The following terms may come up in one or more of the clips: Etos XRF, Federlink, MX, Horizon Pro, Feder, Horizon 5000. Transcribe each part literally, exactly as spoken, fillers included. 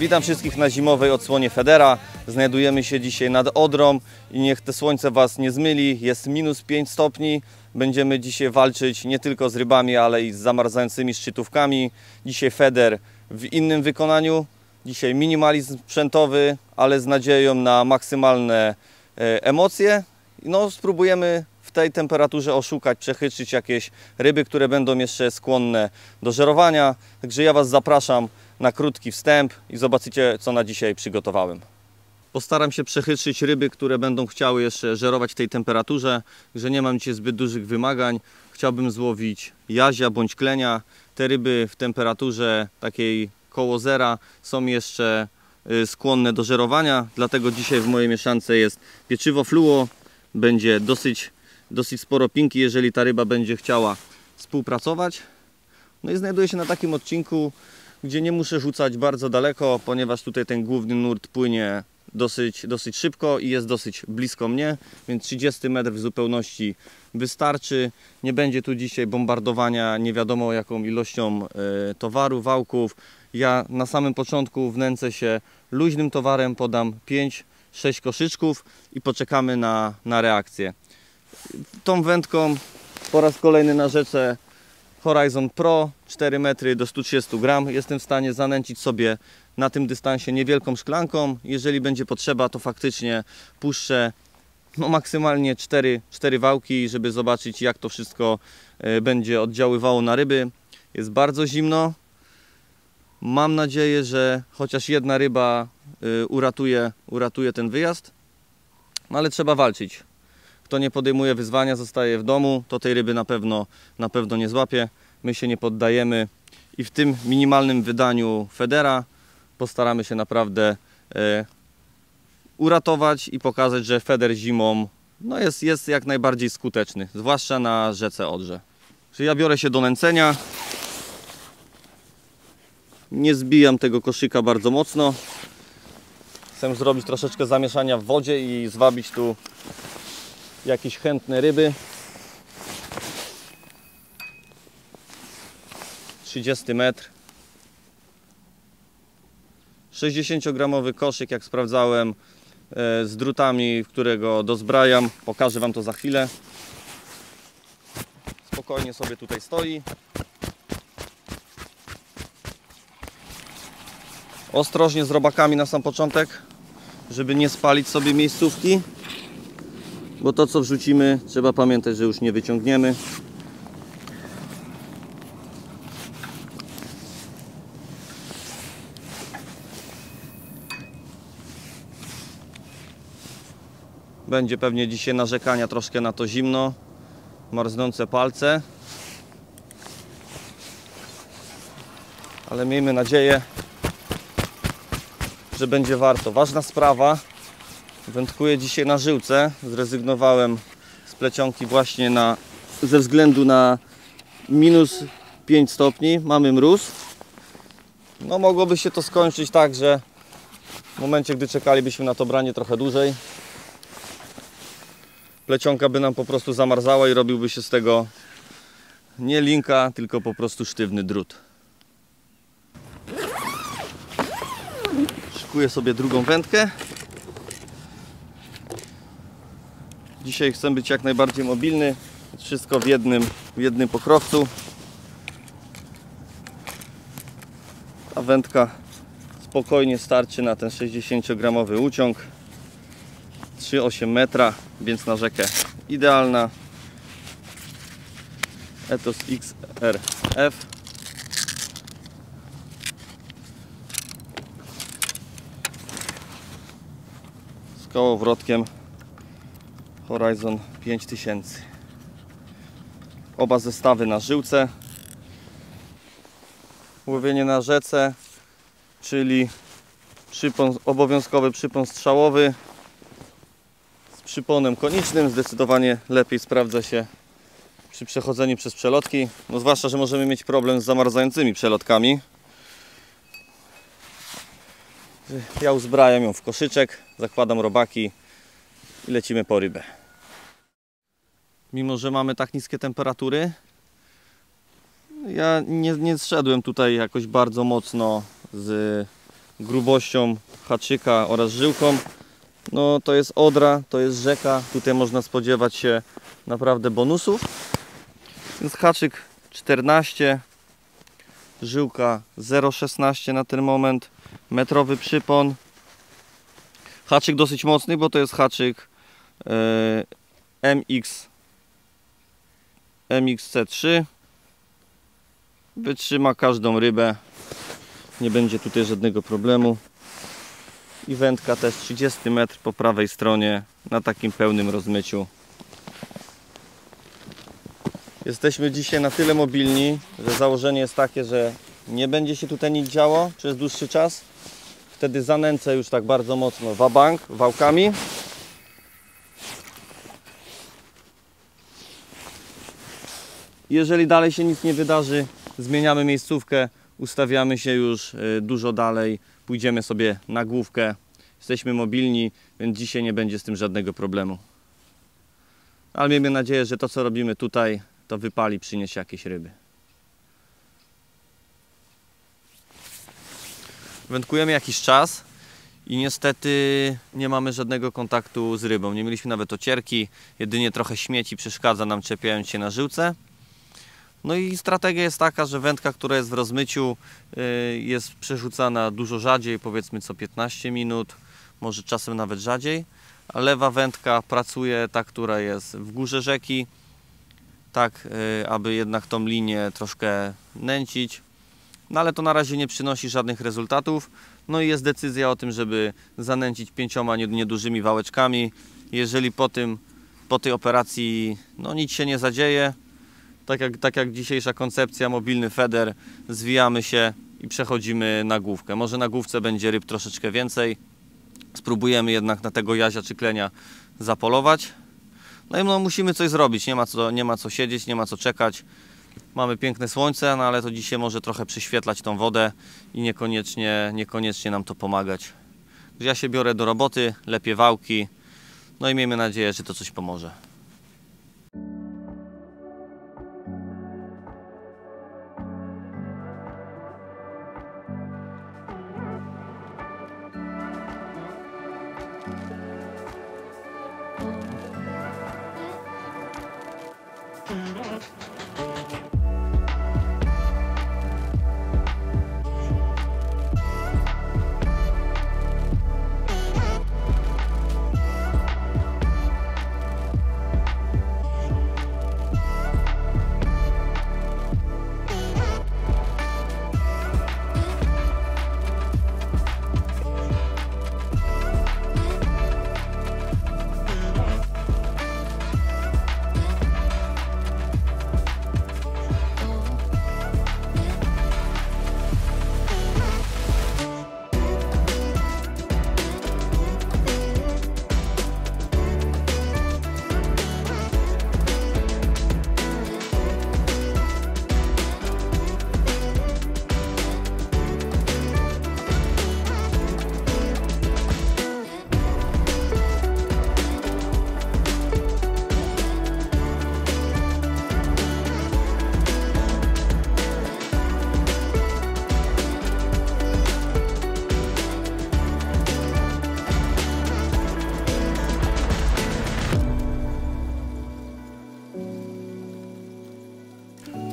Witam wszystkich na zimowej odsłonie Federa. Znajdujemy się dzisiaj nad Odrą i niech to słońce Was nie zmyli. Jest minus pięć stopni. Będziemy dzisiaj walczyć nie tylko z rybami, ale i z zamarzającymi szczytówkami. Dzisiaj Feder w innym wykonaniu. Dzisiaj minimalizm sprzętowy, ale z nadzieją na maksymalne emocje. No, spróbujemy w tej temperaturze oszukać, przechytrzyć jakieś ryby, które będą jeszcze skłonne do żerowania. Także ja Was zapraszam na krótki wstęp i zobaczycie, co na dzisiaj przygotowałem. Postaram się przechytrzyć ryby, które będą chciały jeszcze żerować w tej temperaturze, że nie mam dzisiaj zbyt dużych wymagań. Chciałbym złowić jazia bądź klenia. Te ryby w temperaturze takiej koło zera są jeszcze skłonne do żerowania, dlatego dzisiaj w mojej mieszance jest pieczywo fluo. Będzie dosyć, dosyć sporo pinki, jeżeli ta ryba będzie chciała współpracować. No i znajduję się na takim odcinku, gdzie nie muszę rzucać bardzo daleko, ponieważ tutaj ten główny nurt płynie dosyć, dosyć szybko i jest dosyć blisko mnie, więc trzydzieści metrów w zupełności wystarczy. Nie będzie tu dzisiaj bombardowania nie wiadomo jaką ilością y, towaru, wałków. Ja na samym początku wnęcę się luźnym towarem, podam pięć sześć koszyczków i poczekamy na, na reakcję. Tą wędką po raz kolejny na rzece Horizon Pro, cztery metry do stu trzydziestu gramów. Jestem w stanie zanęcić sobie na tym dystansie niewielką szklanką. Jeżeli będzie potrzeba, to faktycznie puszczę no, maksymalnie cztery, cztery wałki, żeby zobaczyć, jak to wszystko będzie oddziaływało na ryby. Jest bardzo zimno. Mam nadzieję, że chociaż jedna ryba uratuje, uratuje ten wyjazd, no ale trzeba walczyć. Kto nie podejmuje wyzwania, zostaje w domu, to tej ryby na pewno, na pewno nie złapie. My się nie poddajemy i w tym minimalnym wydaniu Federa postaramy się naprawdę e, uratować i pokazać, że Feder zimą no jest, jest jak najbardziej skuteczny, zwłaszcza na rzece Odrze. Czyli ja biorę się do nęcenia. Nie zbijam tego koszyka bardzo mocno. Chcę zrobić troszeczkę zamieszania w wodzie i zwabić tu jakieś chętne ryby. trzydzieści metrów. sześćdziesięciogramowy koszyk, jak sprawdzałem, z drutami, którego dozbrajam. Pokażę Wam to za chwilę. Spokojnie sobie tutaj stoi. Ostrożnie z robakami na sam początek, żeby nie spalić sobie miejscówki, bo to co wrzucimy, trzeba pamiętać, że już nie wyciągniemy. Będzie pewnie dzisiaj narzekania troszkę na to zimno, marznące palce, ale miejmy nadzieję, że będzie warto. Ważna sprawa, wędkuję dzisiaj na żyłce. Zrezygnowałem z plecionki właśnie na, ze względu na minus pięć stopni. Mamy mróz. No mogłoby się to skończyć tak, że w momencie, gdy czekalibyśmy na to branie trochę dłużej, plecionka by nam po prostu zamarzała i robiłby się z tego nie linka, tylko po prostu sztywny drut. Szykuję sobie drugą wędkę. Dzisiaj chcę być jak najbardziej mobilny. Wszystko w jednym, w jednym pokrowcu. Ta wędka spokojnie starczy na ten sześćdziesięciogramowy uciąg. trzy i osiem metra, więc na rzekę idealna. Etos X R F. Kołowrotkiem Horizon pięć tysięcy. Oba zestawy na żyłce. Łowienie na rzece, czyli przypon, obowiązkowy przypon strzałowy z przyponem konicznym. Zdecydowanie lepiej sprawdza się przy przechodzeniu przez przelotki. No zwłaszcza, że możemy mieć problem z zamarzającymi przelotkami. Ja uzbrajam ją w koszyczek, zakładam robaki i lecimy po rybę. Mimo, że mamy tak niskie temperatury, ja nie, nie zszedłem tutaj jakoś bardzo mocno z, grubością haczyka oraz żyłką. No to jest Odra, to jest rzeka, tutaj można spodziewać się naprawdę bonusów. Więc haczyk czternaście, żyłka zero przecinek szesnaście na ten moment, metrowy przypon. Haczyk dosyć mocny, bo to jest haczyk e, M X C trzy. Wytrzyma każdą rybę, nie będzie tutaj żadnego problemu. I wędka też trzydzieści metrów po prawej stronie na takim pełnym rozmyciu. Jesteśmy dzisiaj na tyle mobilni, że założenie jest takie, że nie będzie się tutaj nic działo przez dłuższy czas. Wtedy zanęcę już tak bardzo mocno wabank, wałkami. Jeżeli dalej się nic nie wydarzy, zmieniamy miejscówkę, ustawiamy się już dużo dalej, pójdziemy sobie na główkę. Jesteśmy mobilni, więc dzisiaj nie będzie z tym żadnego problemu. Ale miejmy nadzieję, że to, co robimy tutaj, to wypali, przyniesie jakieś ryby. Wędkujemy jakiś czas i niestety nie mamy żadnego kontaktu z rybą. Nie mieliśmy nawet ocierki, jedynie trochę śmieci przeszkadza nam, czepiając się na żyłce. No i strategia jest taka, że wędka, która jest w rozmyciu, jest przerzucana dużo rzadziej, powiedzmy co piętnaście minut, może czasem nawet rzadziej. A lewa wędka pracuje, ta, która jest w górze rzeki, tak aby jednak tą linię troszkę nęcić. No ale to na razie nie przynosi żadnych rezultatów. No i jest decyzja o tym, żeby zanęcić pięcioma niedużymi wałeczkami. Jeżeli po tym, po tej operacji no, nic się nie zadzieje, tak jak, tak jak dzisiejsza koncepcja, mobilny Feder, zwijamy się i przechodzimy na główkę. Może na główce będzie ryb troszeczkę więcej. Spróbujemy jednak na tego jazia czy klenia zapolować. No i no, musimy coś zrobić, nie ma, co, nie ma co siedzieć, nie ma co czekać. Mamy piękne słońce, no ale to dzisiaj może trochę przyświetlać tą wodę i niekoniecznie, niekoniecznie nam to pomagać. Ja się biorę do roboty, lepiej wałki, no i miejmy nadzieję, że to coś pomoże.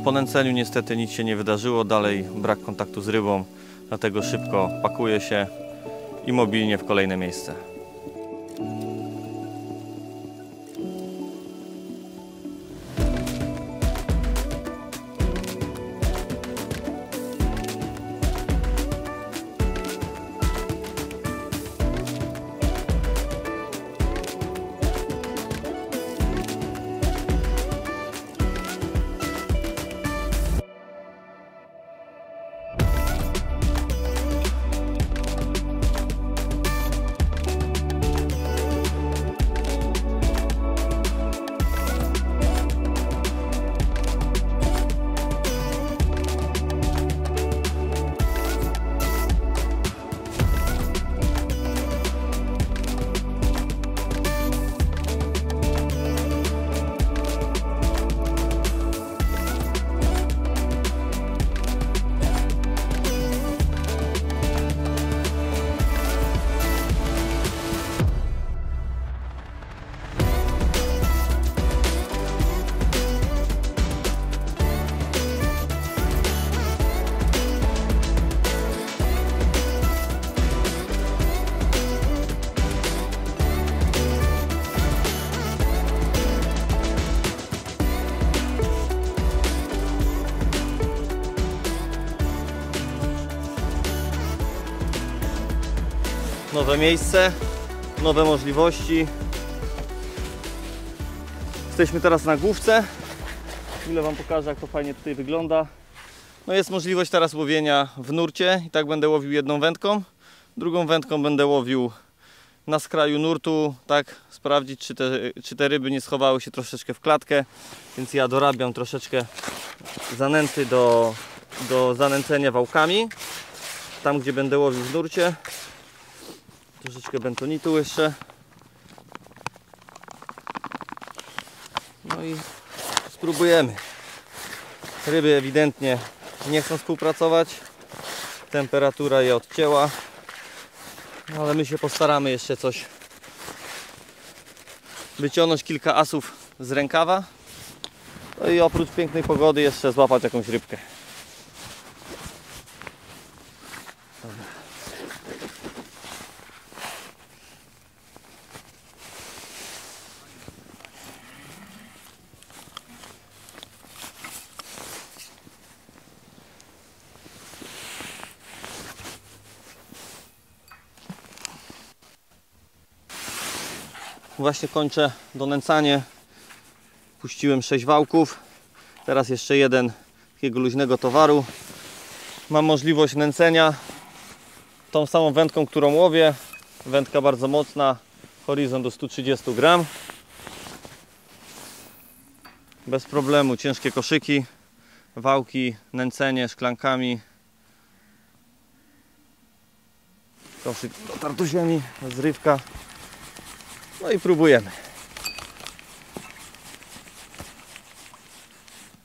Po nęceniu niestety nic się nie wydarzyło, dalej brak kontaktu z rybą, dlatego szybko pakuje się i mobilnie w kolejne miejsce. nowe miejsce, nowe możliwości. Jesteśmy teraz na główce. Chwilę Wam pokażę, jak to fajnie tutaj wygląda. No jest możliwość teraz łowienia w nurcie i tak będę łowił jedną wędką. Drugą wędką będę łowił na skraju nurtu, tak sprawdzić, czy te, czy te ryby nie schowały się troszeczkę w klatkę. Więc ja dorabiam troszeczkę zanęty do, do zanęcenia wałkami. Tam, gdzie będę łowił w nurcie. Troszeczkę bentonitu jeszcze. No i spróbujemy. Ryby ewidentnie nie chcą współpracować. Temperatura je odcięła. No ale my się postaramy jeszcze coś wyciągnąć, kilka asów z rękawa. No i oprócz pięknej pogody jeszcze złapać jakąś rybkę. Właśnie kończę donęcanie. Puściłem sześć wałków. Teraz jeszcze jeden takiego luźnego towaru. Mam możliwość nęcenia tą samą wędką, którą łowię. Wędka bardzo mocna. Horizon do stu trzydziestu gramów. Bez problemu ciężkie koszyki. Wałki, nęcenie szklankami. Koszyk z tartusiami, zrywka. No i próbujemy.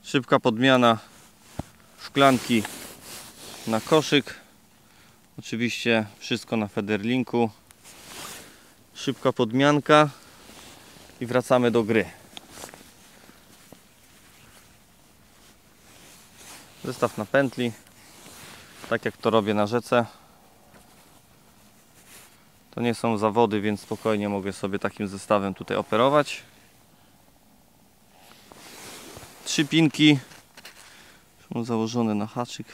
Szybka podmiana szklanki na koszyk. Oczywiście wszystko na Federlinku. Szybka podmianka i wracamy do gry. Zestaw na pętli. Tak jak to robię na rzece. To nie są zawody, więc spokojnie mogę sobie takim zestawem tutaj operować. Trzy pinki są założone na haczyk.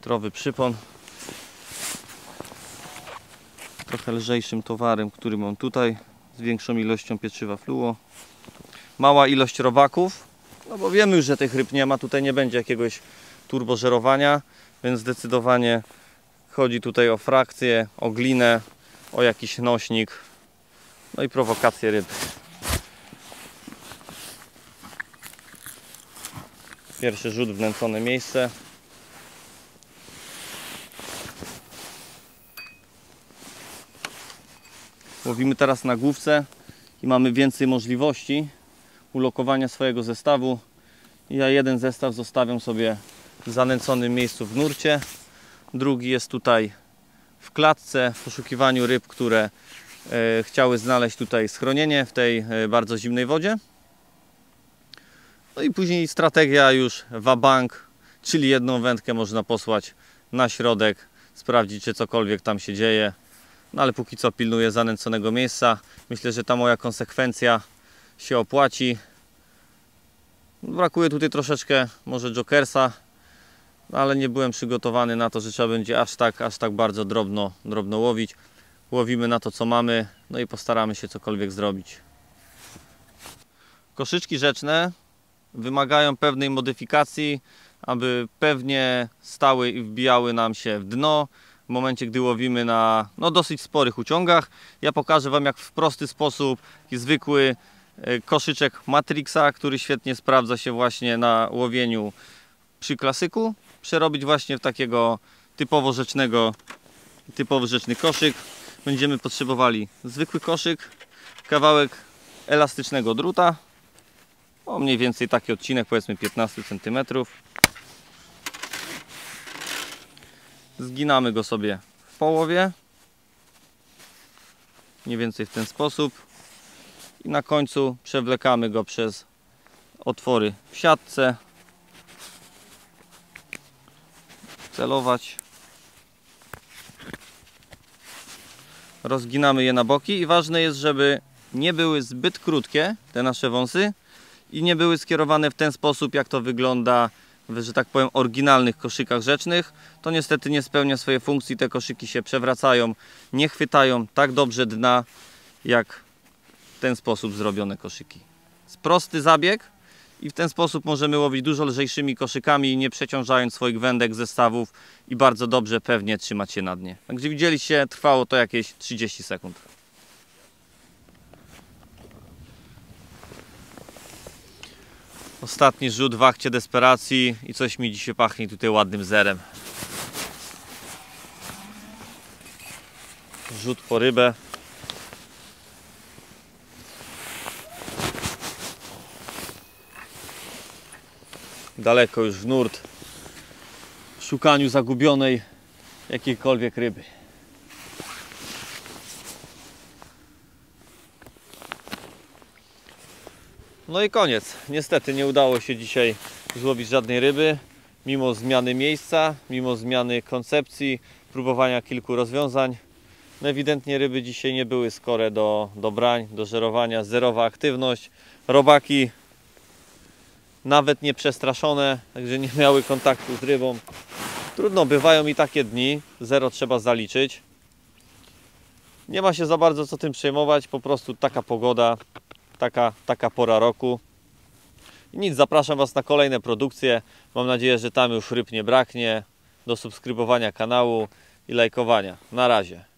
Trowy przypon. Trochę lżejszym towarem, który mam tutaj. Z większą ilością pieczywa fluo. Mała ilość robaków. No bo wiemy już, że tych ryb nie ma. Tutaj nie będzie jakiegoś turbożerowania. Więc zdecydowanie chodzi tutaj o frakcję, o glinę, o jakiś nośnik, no i prowokację ryb. Pierwszy rzut w nęcone miejsce. Łowimy teraz na główce i mamy więcej możliwości ulokowania swojego zestawu. Ja jeden zestaw zostawiam sobie w zanęconym miejscu w nurcie. Drugi jest tutaj w klatce, w poszukiwaniu ryb, które e, chciały znaleźć tutaj schronienie w tej e, bardzo zimnej wodzie. No i później strategia już wabank, czyli jedną wędkę można posłać na środek, sprawdzić, czy cokolwiek tam się dzieje. No ale póki co pilnuję zanęconego miejsca. Myślę, że ta moja konsekwencja się opłaci. Brakuje tutaj troszeczkę może jokersa. Ale nie byłem przygotowany na to, że trzeba będzie aż tak, aż tak bardzo drobno, drobno łowić. Łowimy na to, co mamy, no i postaramy się cokolwiek zrobić. Koszyczki rzeczne wymagają pewnej modyfikacji, aby pewnie stały i wbijały nam się w dno w momencie, gdy łowimy na no, dosyć sporych uciągach. Ja pokażę Wam, jak w prosty sposób, taki zwykły koszyczek Matrixa, który świetnie sprawdza się właśnie na łowieniu przy klasyku, przerobić właśnie w takiego typowo rzecznego, typowo rzeczny koszyk. Będziemy potrzebowali zwykły koszyk, kawałek elastycznego druta, o mniej więcej taki odcinek, powiedzmy piętnaście centymetrów. Zginamy go sobie w połowie, mniej więcej w ten sposób i na końcu przewlekamy go przez otwory w siatce. Celować. Rozginamy je na boki i ważne jest, żeby nie były zbyt krótkie te nasze wąsy i nie były skierowane w ten sposób, jak to wygląda w, że tak powiem, oryginalnych koszykach rzecznych, to niestety nie spełnia swojej funkcji. Te koszyki się przewracają, nie chwytają tak dobrze dna, jak w ten sposób zrobione koszyki. Prosty zabieg i w ten sposób możemy łowić dużo lżejszymi koszykami, nie przeciążając swoich wędek, zestawów i bardzo dobrze, pewnie trzymać się na dnie. Tak, gdzie widzieliście, trwało to jakieś trzydzieści sekund. Ostatni rzut w akcie desperacji i coś mi dzisiaj pachnie tutaj ładnym zerem. Rzut po rybę. Daleko już w nurt, w szukaniu zagubionej jakiejkolwiek ryby. No i koniec. Niestety nie udało się dzisiaj złowić żadnej ryby. Mimo zmiany miejsca, mimo zmiany koncepcji, próbowania kilku rozwiązań. No ewidentnie ryby dzisiaj nie były skore do, do brań, do żerowania. Zerowa aktywność. Robaki nawet nie przestraszone, także nie miały kontaktu z rybą. Trudno, bywają i takie dni. Zero trzeba zaliczyć. Nie ma się za bardzo co tym przejmować. Po prostu taka pogoda. Taka, taka pora roku. I nic, zapraszam Was na kolejne produkcje. Mam nadzieję, że tam już ryb nie braknie. Do subskrybowania kanału i lajkowania. Na razie.